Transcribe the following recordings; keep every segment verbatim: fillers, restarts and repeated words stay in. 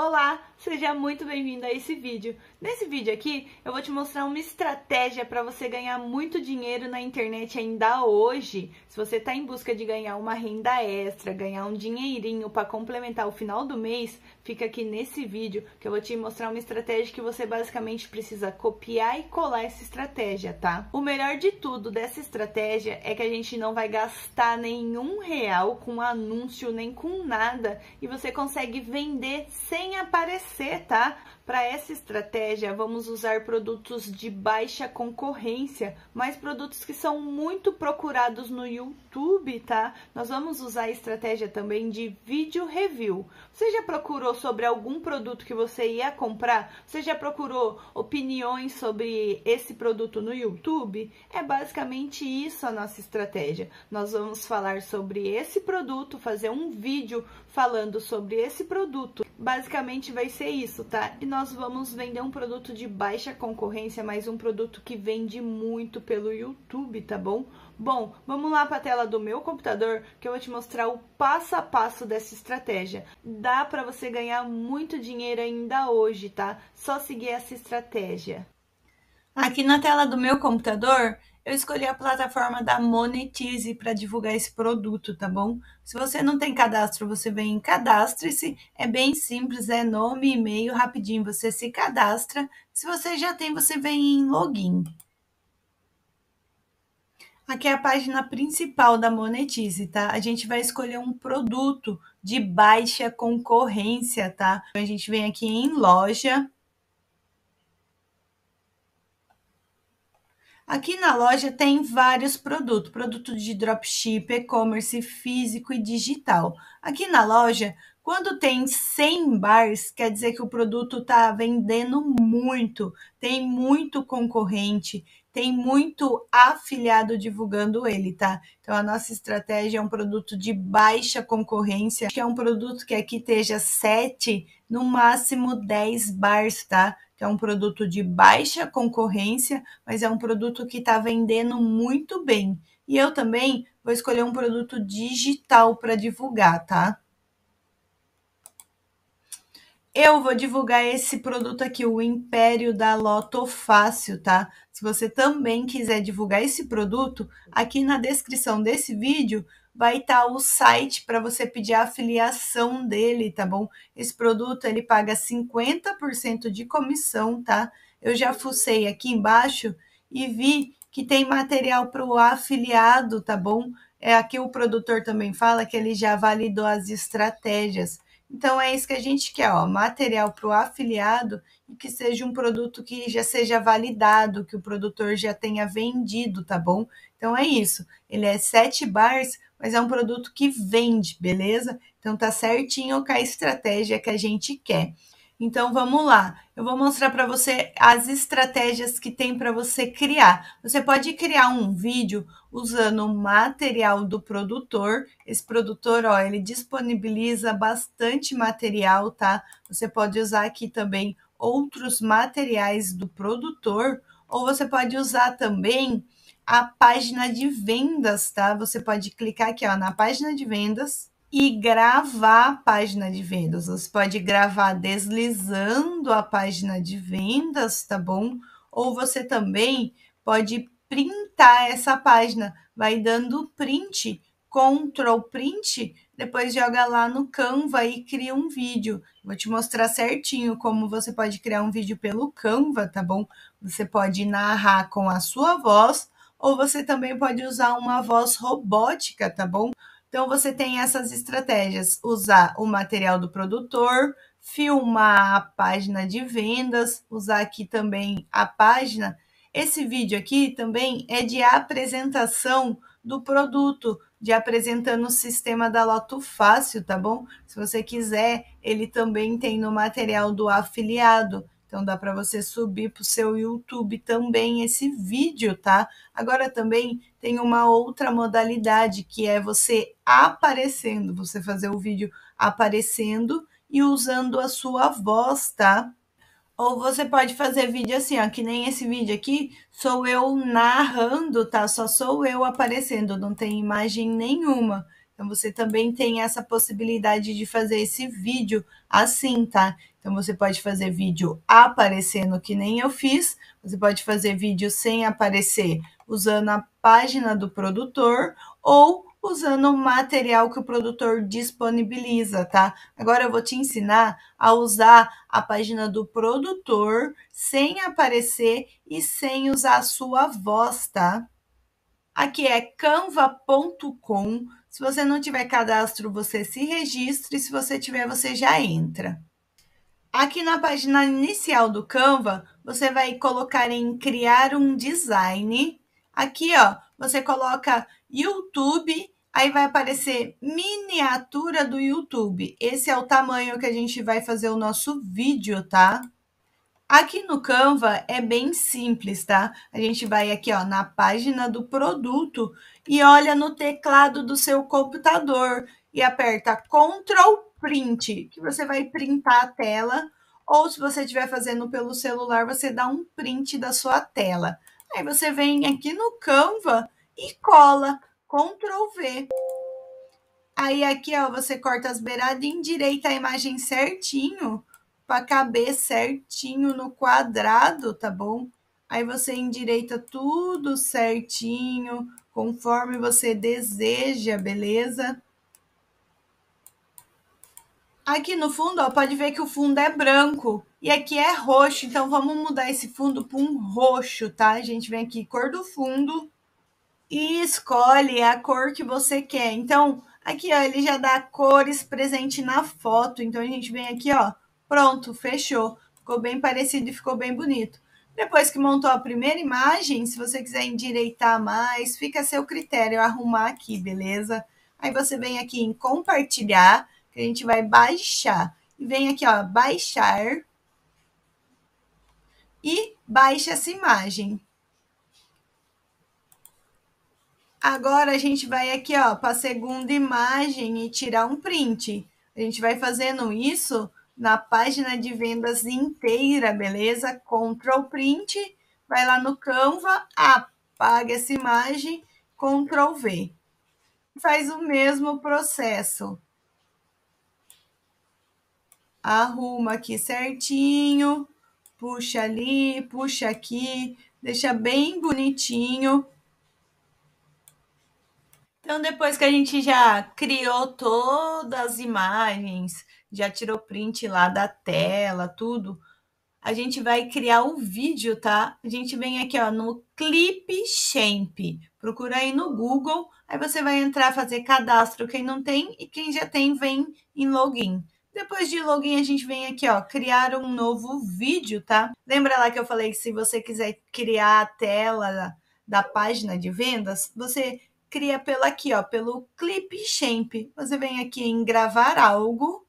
Olá, seja muito bem-vindo a esse vídeo. Nesse vídeo aqui eu vou te mostrar uma estratégia para você ganhar muito dinheiro na internet ainda hoje. Se você está em busca de ganhar uma renda extra, ganhar um dinheirinho para complementar o final do mês, fica aqui nesse vídeo que eu vou te mostrar uma estratégia que você basicamente precisa copiar e colar essa estratégia, tá? O melhor de tudo dessa estratégia é que a gente não vai gastar nenhum real com anúncio nem com nada e você consegue vender sem aparecer, tá? Para essa estratégia, vamos usar produtos de baixa concorrência, mas produtos que são muito procurados no YouTube, tá? Nós vamos usar a estratégia também de vídeo review. Você já procurou sobre algum produto que você ia comprar? Você já procurou opiniões sobre esse produto no YouTube? É basicamente isso a nossa estratégia. Nós vamos falar sobre esse produto, fazer um vídeo falando sobre esse produto. Basicamente vai ser isso, tá? E nós vamos vender um produto de baixa concorrência, mas um produto que vende muito pelo YouTube, tá bom? Bom, vamos lá para a tela do meu computador que eu vou te mostrar o passo a passo dessa estratégia. Dá para você ganhar muito dinheiro ainda hoje, tá? Só seguir essa estratégia. Aqui na tela do meu computador, eu escolhi a plataforma da Monetizze para divulgar esse produto, tá bom? Se você não tem cadastro, você vem em cadastre-se, é bem simples, é nome, e-mail, rapidinho você se cadastra. Se você já tem, você vem em login. Aqui é a página principal da Monetizze, tá? A gente vai escolher um produto de baixa concorrência, tá? A gente vem aqui em loja. Aqui na loja tem vários produtos, produto de dropship, e-commerce, físico e digital. Aqui na loja, quando tem cem bars, quer dizer que o produto está vendendo muito, tem muito concorrente, tem muito afiliado divulgando ele, tá? Então, a nossa estratégia é um produto de baixa concorrência, que é um produto que aqui esteja sete, no máximo dez bars, tá? Que é um produto de baixa concorrência, mas é um produto que está vendendo muito bem. E eu também vou escolher um produto digital para divulgar, tá? Eu vou divulgar esse produto aqui, o Império da Lotofácil, tá? Se você também quiser divulgar esse produto, aqui na descrição desse vídeo vai estar o site para você pedir a afiliação dele, tá bom? Esse produto, ele paga cinquenta por cento de comissão, tá? Eu já fucei aqui embaixo e vi que tem material para o afiliado, tá bom? É, aqui o produtor também fala que ele já validou as estratégias. Então, é isso que a gente quer, ó, material para o afiliado e que seja um produto que já seja validado, que o produtor já tenha vendido, tá bom? Então, é isso. Ele é sete bars, mas é um produto que vende, beleza? Então, tá certinho com a estratégia que a gente quer. Então, vamos lá. Eu vou mostrar para você as estratégias que tem para você criar. Você pode criar um vídeo usando o material do produtor. Esse produtor, ó, ele disponibiliza bastante material, tá? Você pode usar aqui também outros materiais do produtor, ou você pode usar também a página de vendas, tá? Você pode clicar aqui, ó, na página de vendas e gravar a página de vendas. Você pode gravar deslizando a página de vendas, tá bom? Ou você também pode printar essa página, vai dando print, Ctrl print, depois joga lá no Canva e cria um vídeo. Vou te mostrar certinho como você pode criar um vídeo pelo Canva, tá bom? Você pode narrar com a sua voz, ou você também pode usar uma voz robótica, tá bom? Então, você tem essas estratégias, usar o material do produtor, filmar a página de vendas, usar aqui também a página. Esse vídeo aqui também é de apresentação do produto, de apresentando o sistema da Lotofácil, tá bom? Se você quiser, ele também tem no material do afiliado. Então, dá para você subir para o seu YouTube também esse vídeo, tá? Agora também tem uma outra modalidade, que é você aparecendo, você fazer o vídeo aparecendo e usando a sua voz, tá? Ou você pode fazer vídeo assim, ó, que nem esse vídeo aqui, sou eu narrando, tá? Só sou eu aparecendo, não tem imagem nenhuma. Então, você também tem essa possibilidade de fazer esse vídeo assim, tá? Então, você pode fazer vídeo aparecendo, que nem eu fiz. Você pode fazer vídeo sem aparecer, usando a página do produtor ou usando o material que o produtor disponibiliza, tá? Agora eu vou te ensinar a usar a página do produtor sem aparecer e sem usar a sua voz, tá? Aqui é canva ponto com. Se você não tiver cadastro, você se registra e se você tiver, você já entra. Aqui na página inicial do Canva, você vai colocar em criar um design. Aqui, ó, você coloca YouTube, aí vai aparecer miniatura do YouTube. Esse é o tamanho que a gente vai fazer o nosso vídeo, tá? Aqui no Canva é bem simples, tá? A gente vai aqui, ó, na página do produto e olha no teclado do seu computador e aperta control print, que você vai printar a tela, ou se você estiver fazendo pelo celular, você dá um print da sua tela. Aí você vem aqui no Canva e cola, control vê. Aí aqui, ó, você corta as beiradas e endireita a imagem certinho, para caber certinho no quadrado, tá bom? Aí você endireita tudo certinho, conforme você deseja, beleza? Aqui no fundo, ó, pode ver que o fundo é branco e aqui é roxo, então vamos mudar esse fundo para um roxo, tá? A gente vem aqui, cor do fundo e escolhe a cor que você quer. Então, aqui, ó, ele já dá cores presente na foto, então a gente vem aqui, ó, pronto, fechou. Ficou bem parecido e ficou bem bonito. Depois que montou a primeira imagem, se você quiser endireitar mais, fica a seu critério arrumar aqui, beleza? Aí você vem aqui em compartilhar, a gente vai baixar, e vem aqui, ó, baixar, e baixa essa imagem. Agora a gente vai aqui, ó, para a segunda imagem e tirar um print. A gente vai fazendo isso na página de vendas inteira, beleza? Ctrl print, vai lá no Canva, apaga essa imagem, control vê. Faz o mesmo processo. Arruma aqui certinho, puxa ali, puxa aqui, deixa bem bonitinho. Então, depois que a gente já criou todas as imagens, já tirou print lá da tela, tudo, a gente vai criar o vídeo, tá? A gente vem aqui, ó, no Clipchamp, procura aí no Google, aí você vai entrar, fazer cadastro, quem não tem, e quem já tem, vem em login. Depois de login, a gente vem aqui, ó, criar um novo vídeo, tá? Lembra lá que eu falei que se você quiser criar a tela da página de vendas, você cria pelo aqui, ó, pelo Clipchamp. Você vem aqui em gravar algo.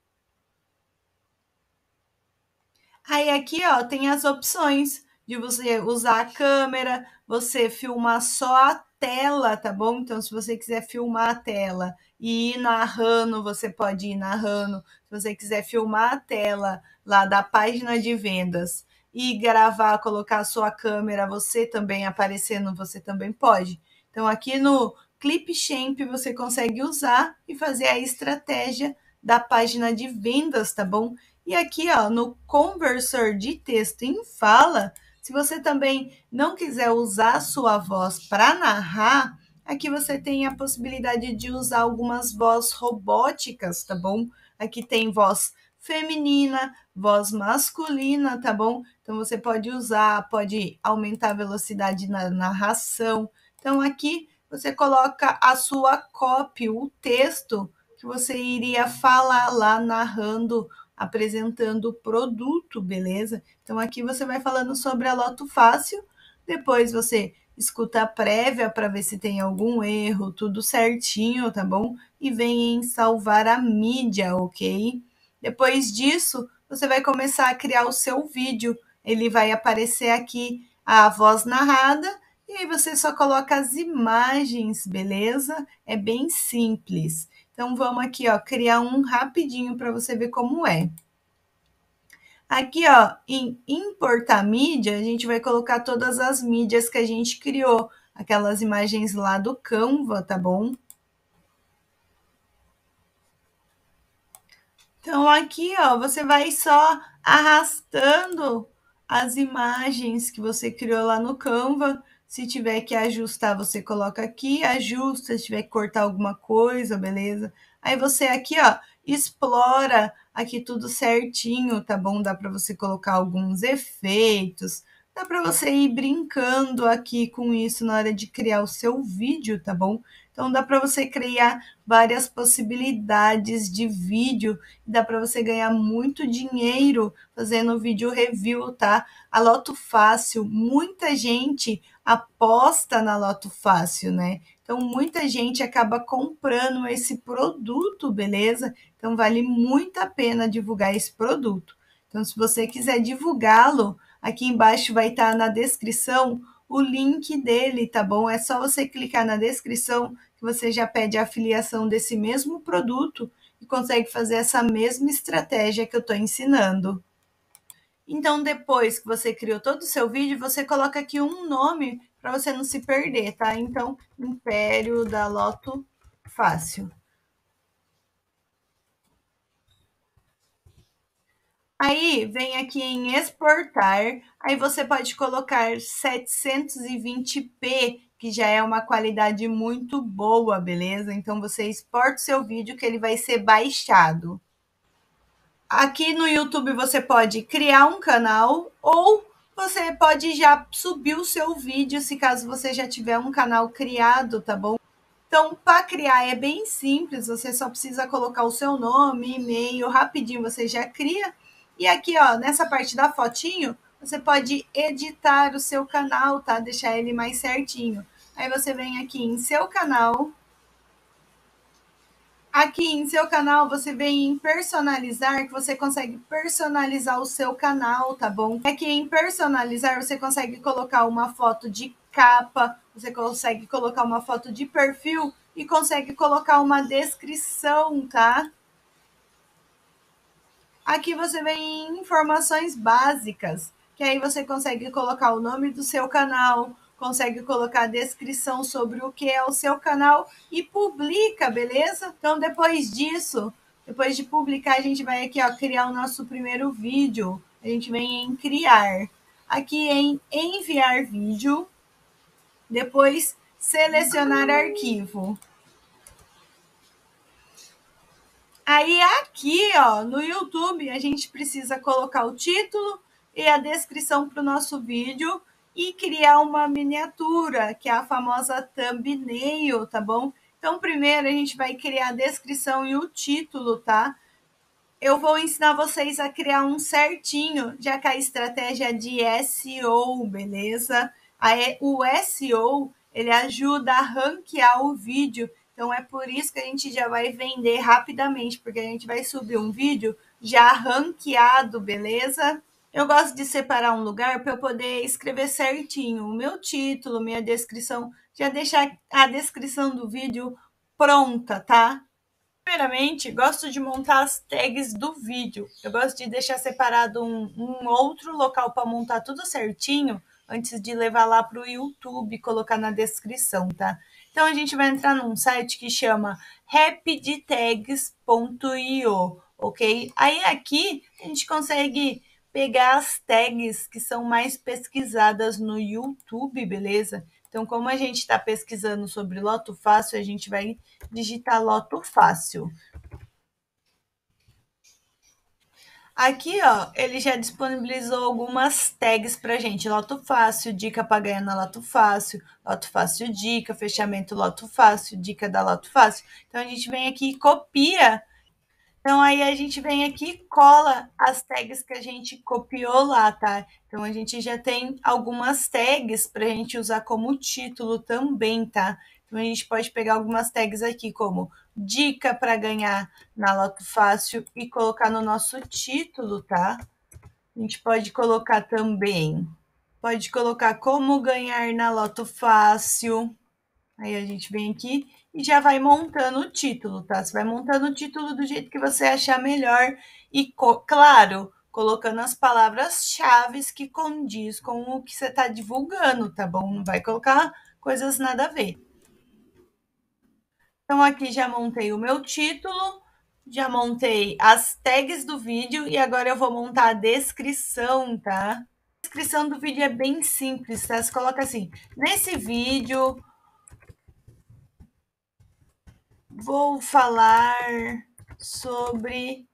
Aí aqui, ó, tem as opções de você usar a câmera, você filmar só a tela, tá bom? Então, se você quiser filmar a tela e ir narrando, você pode ir narrando. Se você quiser filmar a tela lá da página de vendas e gravar, colocar a sua câmera, você também aparecendo, você também pode. Então, aqui no Clipchamp, você consegue usar e fazer a estratégia da página de vendas, tá bom? E aqui, ó, no conversor de texto em fala, se você também não quiser usar a sua voz para narrar, aqui você tem a possibilidade de usar algumas vozes robóticas, tá bom? Aqui tem voz feminina, voz masculina, tá bom? Então você pode usar, pode aumentar a velocidade na narração. Então aqui você coloca a sua copy, o texto que você iria falar lá narrando, apresentando o produto, beleza? Então aqui você vai falando sobre a Lotofácil, depois você escuta a prévia para ver se tem algum erro, tudo certinho, tá bom? E vem em salvar a mídia, ok? Depois disso, você vai começar a criar o seu vídeo. Ele vai aparecer aqui a voz narrada e aí você só coloca as imagens, beleza? É bem simples. Então, vamos aqui, ó, criar um rapidinho para você ver como é. Aqui, ó, em importar mídia, a gente vai colocar todas as mídias que a gente criou, aquelas imagens lá do Canva, tá bom? Então, aqui, ó, você vai só arrastando as imagens que você criou lá no Canva. Se tiver que ajustar, você coloca aqui, ajusta, se tiver que cortar alguma coisa, beleza? Aí você aqui, ó, explora aqui tudo certinho, tá bom? Dá para você colocar alguns efeitos, dá para você ir brincando aqui com isso na hora de criar o seu vídeo, tá bom? Então dá para você criar várias possibilidades de vídeo, dá para você ganhar muito dinheiro fazendo vídeo review, tá? A Lotofácil, muita gente aposta na Lotofácil, né? Então muita gente acaba comprando esse produto, beleza? Então vale muito a pena divulgar esse produto. Então se você quiser divulgá-lo, aqui embaixo vai estar na descrição o link dele, tá bom? É só você clicar na descrição que você já pede a afiliação desse mesmo produto e consegue fazer essa mesma estratégia que eu estou ensinando. Então, depois que você criou todo o seu vídeo, você coloca aqui um nome para você não se perder, tá? Então, Império da Lotofácil. Aí, vem aqui em exportar, aí você pode colocar setecentos e vinte p, que já é uma qualidade muito boa, beleza? Então, você exporta o seu vídeo que ele vai ser baixado. Aqui no YouTube você pode criar um canal ou você pode já subir o seu vídeo, se caso você já tiver um canal criado, tá bom? Então, para criar é bem simples, você só precisa colocar o seu nome, e-mail, rapidinho você já cria. E aqui, ó, nessa parte da fotinho, você pode editar o seu canal, tá? Deixar ele mais certinho. Aí você vem aqui em seu canal. Aqui em seu canal, você vem em personalizar, que você consegue personalizar o seu canal, tá bom? Aqui em personalizar, você consegue colocar uma foto de capa, você consegue colocar uma foto de perfil e consegue colocar uma descrição, tá? Aqui você vem em informações básicas, que aí você consegue colocar o nome do seu canal, consegue colocar a descrição sobre o que é o seu canal e publica, beleza? Então, depois disso, depois de publicar, a gente vai aqui, ó, criar o nosso primeiro vídeo. A gente vem em criar, aqui em enviar vídeo, depois selecionar arquivo. Aí aqui, ó, no YouTube, a gente precisa colocar o título e a descrição para o nosso vídeo e criar uma miniatura, que é a famosa thumbnail, tá bom? Então, primeiro a gente vai criar a descrição e o título, tá? Eu vou ensinar vocês a criar um certinho, já que a estratégia é de S E O, beleza? O S E O, ele ajuda a ranquear o vídeo. Então, é por isso que a gente já vai vender rapidamente, porque a gente vai subir um vídeo já ranqueado, beleza? Eu gosto de separar um lugar para eu poder escrever certinho o meu título, minha descrição, já deixar a descrição do vídeo pronta, tá? Primeiramente, gosto de montar as tags do vídeo. Eu gosto de deixar separado um, um outro local para montar tudo certinho, antes de levar lá para o YouTube e colocar na descrição, tá? Então, a gente vai entrar num site que chama rapid tags ponto i o, ok? Aí, aqui, a gente consegue pegar as tags que são mais pesquisadas no YouTube, beleza? Então, como a gente está pesquisando sobre Lotofácil, a gente vai digitar Lotofácil. Aqui, ó, ele já disponibilizou algumas tags pra gente. Lotofácil, dica para ganhar na Lotofácil, Lotofácil dica, fechamento Lotofácil, dica da Lotofácil. Então, a gente vem aqui e copia. Então, aí a gente vem aqui e cola as tags que a gente copiou lá, tá? Então, a gente já tem algumas tags pra gente usar como título também, tá? Então, a gente pode pegar algumas tags aqui, como dica para ganhar na Lotofácil e colocar no nosso título, tá? A gente pode colocar também, pode colocar como ganhar na Lotofácil. Aí a gente vem aqui e já vai montando o título, tá? Você vai montando o título do jeito que você achar melhor e, claro, colocando as palavras-chave que condiz com o que você está divulgando, tá bom? Não vai colocar coisas nada a ver. Então, aqui já montei o meu título, Já montei as tags do vídeo e agora eu vou montar a descrição, tá? A descrição do vídeo é bem simples, tá? Você coloca assim, nesse vídeo vou falar sobre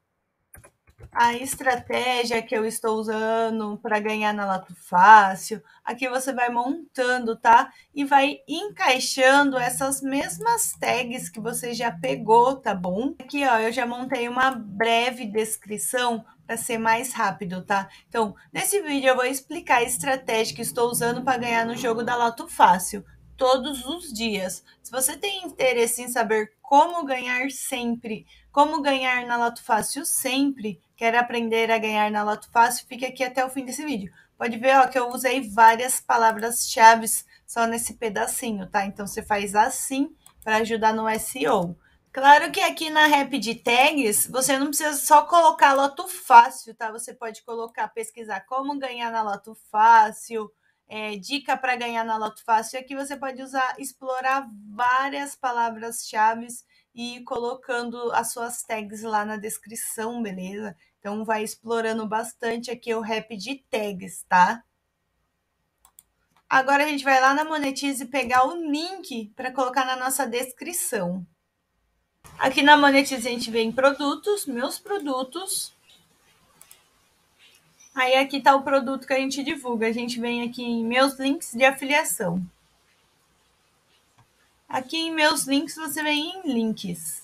a estratégia que eu estou usando para ganhar na Lotofácil. Aqui você vai montando, tá? E vai encaixando essas mesmas tags que você já pegou, tá bom? Aqui, ó, eu já montei uma breve descrição para ser mais rápido, tá? Então, nesse vídeo eu vou explicar a estratégia que estou usando para ganhar no jogo da Lotofácil todos os dias. Se você tem interesse em saber como ganhar sempre, como ganhar na Lotofácil sempre, quer aprender a ganhar na Lotofácil, fica aqui até o fim desse vídeo. Pode ver, ó, que eu usei várias palavras-chave só nesse pedacinho, tá? Então, você faz assim para ajudar no S E O. Claro que aqui na Rapid Tags, você não precisa só colocar Lotofácil, tá? Você pode colocar, pesquisar como ganhar na Lotofácil, é, dica para ganhar na Lotofácil. E aqui você pode usar, explorar várias palavras-chave e colocando as suas tags lá na descrição, beleza? Então, vai explorando bastante aqui o Rapid Tags, tá? Agora, a gente vai lá na Monetizze pegar o link para colocar na nossa descrição. Aqui na Monetizze, a gente vem em produtos, meus produtos. Aí, aqui tá o produto que a gente divulga. A gente vem aqui em meus links de afiliação. Aqui em meus links, você vem em links.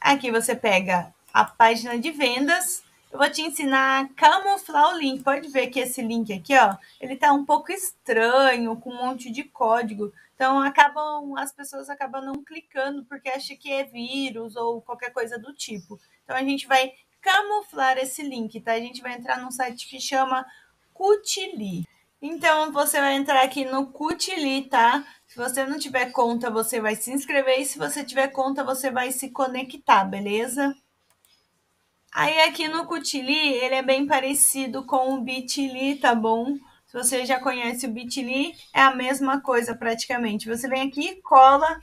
Aqui você pega a página de vendas. Eu vou te ensinar a camuflar o link. Pode ver que esse link aqui, ó, ele tá um pouco estranho, com um monte de código. Então, acabam, as pessoas acabam não clicando porque acham que é vírus ou qualquer coisa do tipo. Então, a gente vai camuflar esse link, tá? A gente vai entrar num site que chama Cutili. Então, você vai entrar aqui no Cutili, tá? Se você não tiver conta, você vai se inscrever. E se você tiver conta, você vai se conectar, beleza? Aí, aqui no Cutili, ele é bem parecido com o Bitly, tá bom? Se você já conhece o Bitly, é a mesma coisa praticamente. Você vem aqui e cola.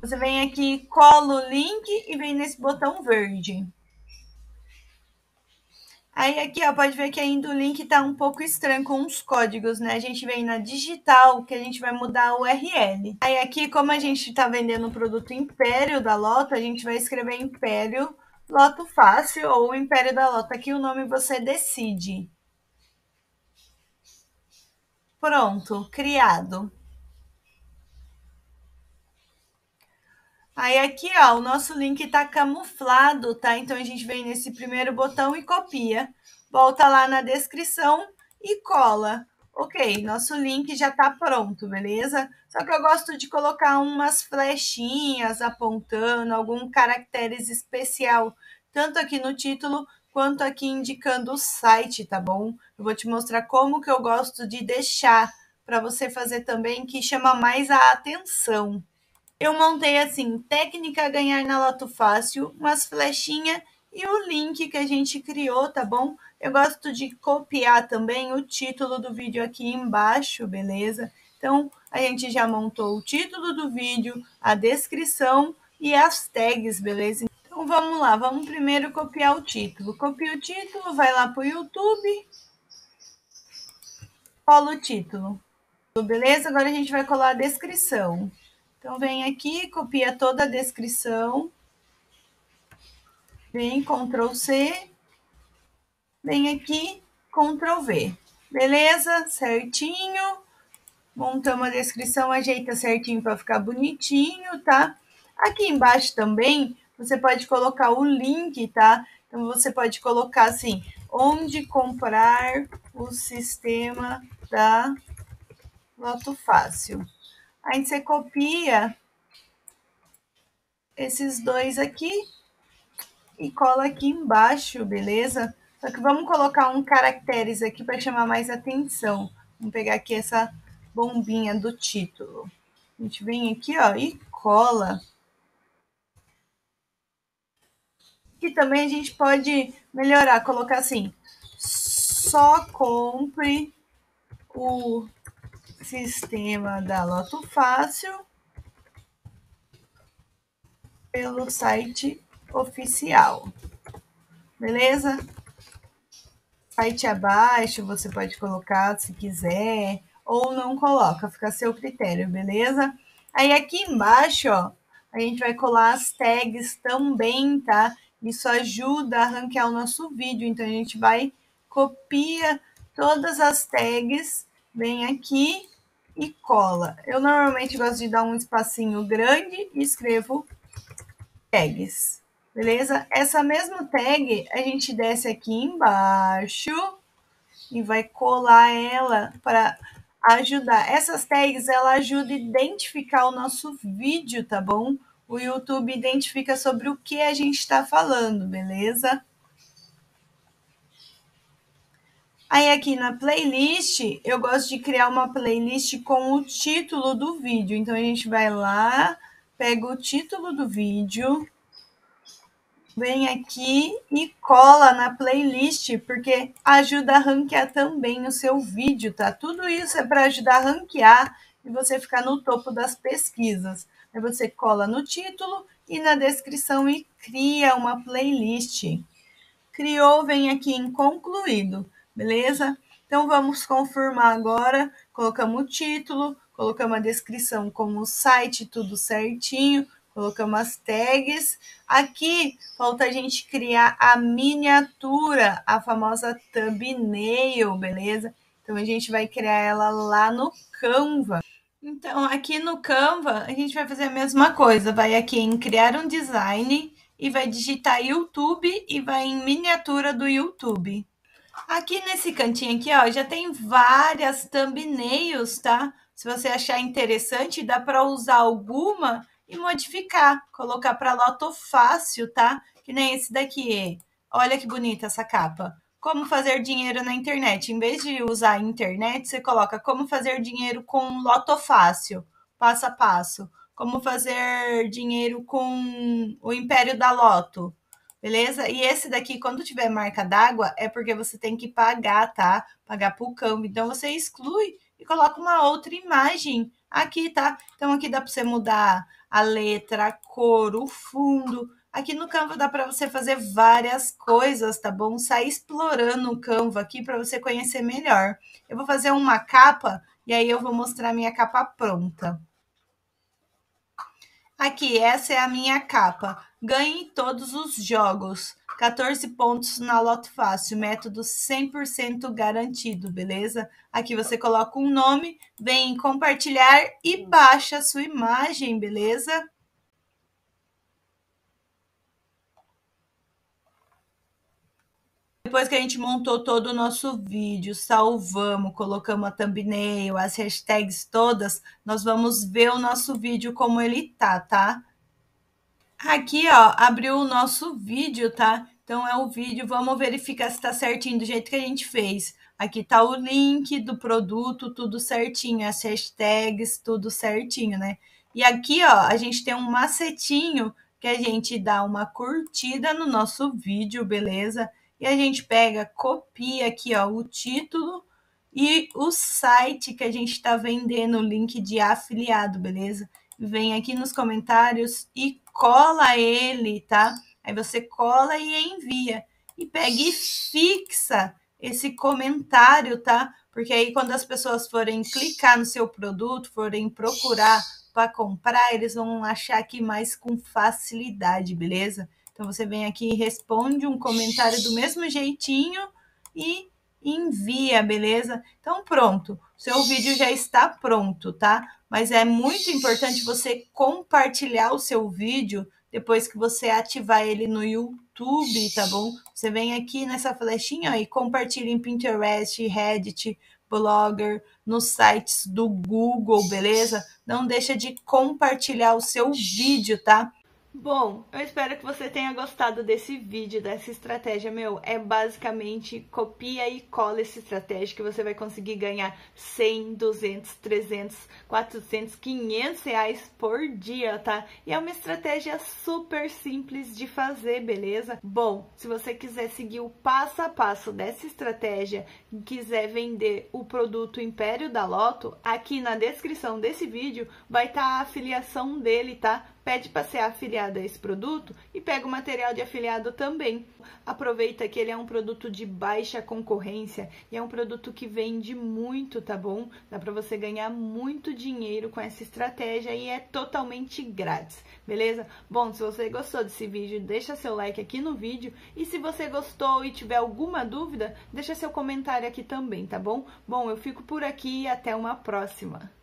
Você vem aqui e cola o link e vem nesse botão verde. Aí aqui, ó, pode ver que ainda o link tá um pouco estranho com os códigos, né? A gente vem na digital, que a gente vai mudar a U R L. Aí aqui, como a gente tá vendendo o produto Império da Loto, a gente vai escrever Império Lotofácil ou Império da Loto. Aqui o nome você decide. Pronto, criado. Aí aqui, ó, o nosso link tá camuflado, tá? Então, a gente vem nesse primeiro botão e copia. Volta lá na descrição e cola. Ok, nosso link já tá pronto, beleza? Só que eu gosto de colocar umas flechinhas apontando, algum caracteres especial, tanto aqui no título quanto aqui indicando o site, tá bom? Eu vou te mostrar como que eu gosto de deixar para você fazer também, que chama mais a atenção. Eu montei assim, técnica ganhar na Lotofácil, umas flechinhas e o link que a gente criou, tá bom? Eu gosto de copiar também o título do vídeo aqui embaixo, beleza? Então, a gente já montou o título do vídeo, a descrição e as tags, beleza? Então, vamos lá, vamos primeiro copiar o título. Copia o título, vai lá pro YouTube, cola o título, beleza? Agora a gente vai colar a descrição. Então, vem aqui, copia toda a descrição. Vem, control C. Vem aqui, control V. Beleza? Certinho. Montamos a descrição, ajeita certinho para ficar bonitinho, tá? Aqui embaixo também, você pode colocar o link, tá? Então, você pode colocar assim, onde comprar o sistema da Lotofácil. Aí você copia esses dois aqui e cola aqui embaixo, beleza? Só que vamos colocar um caracteres aqui para chamar mais atenção. Vamos pegar aqui essa bombinha do título. A gente vem aqui, ó, e cola. Aqui também a gente pode melhorar, colocar assim, só compre o sistema da Lotofácil pelo site oficial. Beleza? Site abaixo você pode colocar se quiser, ou não coloca, fica a seu critério, beleza? Aí aqui embaixo, ó, a gente vai colar as tags também, tá? Isso ajuda a ranquear o nosso vídeo, então a gente vai copiar todas as tags, vem aqui e cola. Eu normalmente gosto de dar um espacinho grande e escrevo tags, beleza? Essa mesma tag a gente desce aqui embaixo e vai colar ela para ajudar. Essas tags, ela ajuda a identificar o nosso vídeo, tá bom? O YouTube identifica sobre o que a gente está falando, beleza? Aí aqui na playlist, eu gosto de criar uma playlist com o título do vídeo. Então a gente vai lá, pega o título do vídeo, vem aqui e cola na playlist, porque ajuda a ranquear também o seu vídeo, tá? Tudo isso é para ajudar a ranquear e você ficar no topo das pesquisas. Aí você cola no título e na descrição e cria uma playlist. Criou, vem aqui em concluído, beleza? Então vamos confirmar agora. Colocamos o título, colocamos a descrição como o site, tudo certinho. Colocamos as tags. Aqui falta a gente criar a miniatura, a famosa thumbnail, beleza? Então a gente vai criar ela lá no Canva. Então, aqui no Canva, a gente vai fazer a mesma coisa. Vai aqui em criar um design e vai digitar YouTube e vai em miniatura do YouTube. Aqui nesse cantinho aqui, ó, já tem várias thumbnails, tá? Se você achar interessante, dá para usar alguma e modificar. Colocar para Lotofácil, tá? Que nem esse daqui. Olha que bonita essa capa. Como fazer dinheiro na internet. Em vez de usar a internet, você coloca como fazer dinheiro com Lotofácil, passo a passo. Como fazer dinheiro com o Império da Loto, beleza? E esse daqui, quando tiver marca d'água, é porque você tem que pagar, tá? Pagar pro Canva. Então, você exclui e coloca uma outra imagem aqui, tá? Então, aqui dá para você mudar a letra, a cor, o fundo. Aqui no Canva dá para você fazer várias coisas, tá bom? Sai explorando o Canva aqui para você conhecer melhor. Eu vou fazer uma capa e aí eu vou mostrar a minha capa pronta. Aqui, essa é a minha capa. Ganhe todos os jogos. quatorze pontos na Lotofácil, método cem por cento garantido, beleza? Aqui você coloca um nome, vem em compartilhar e baixa a sua imagem, beleza? Depois que a gente montou todo o nosso vídeo, salvamos, colocamos a thumbnail, as hashtags todas, nós vamos ver o nosso vídeo como ele tá, tá? Aqui, ó, abriu o nosso vídeo, tá? Então é o vídeo, vamos verificar se tá certinho do jeito que a gente fez. Aqui tá o link do produto, tudo certinho, as hashtags, tudo certinho, né? E aqui, ó, a gente tem um macetinho que a gente dá uma curtida no nosso vídeo, beleza? E a gente pega, copia aqui, ó, o título e o site que a gente está vendendo, o link de afiliado, beleza? Vem aqui nos comentários e cola ele, tá? Aí você cola e envia. E pega e fixa esse comentário, tá? Porque aí quando as pessoas forem clicar no seu produto, forem procurar para comprar, eles vão achar aqui mais com facilidade, beleza? Então, você vem aqui e responde um comentário do mesmo jeitinho e envia, beleza? Então, pronto. Seu vídeo já está pronto, tá? Mas é muito importante você compartilhar o seu vídeo depois que você ativar ele no YouTube, tá bom? Você vem aqui nessa flechinha ó, e compartilha em Pinterest, Reddit, Blogger, nos sites do Google, beleza? Não deixa de compartilhar o seu vídeo, tá? Bom, eu espero que você tenha gostado desse vídeo, dessa estratégia, meu, é basicamente copia e cola essa estratégia que você vai conseguir ganhar cem, duzentos, trezentos, quatrocentos, quinhentos reais por dia, tá? E é uma estratégia super simples de fazer, beleza? Bom, se você quiser seguir o passo a passo dessa estratégia e quiser vender o produto Império da Loto, aqui na descrição desse vídeo vai estar a afiliação dele, tá? pede para ser afiliado a esse produto e pega o material de afiliado também. Aproveita que ele é um produto de baixa concorrência e é um produto que vende muito, tá bom? Dá para você ganhar muito dinheiro com essa estratégia e é totalmente grátis, beleza? Bom, se você gostou desse vídeo, deixa seu like aqui no vídeo e se você gostou e tiver alguma dúvida, deixa seu comentário aqui também, tá bom? Bom, eu fico por aqui e até uma próxima!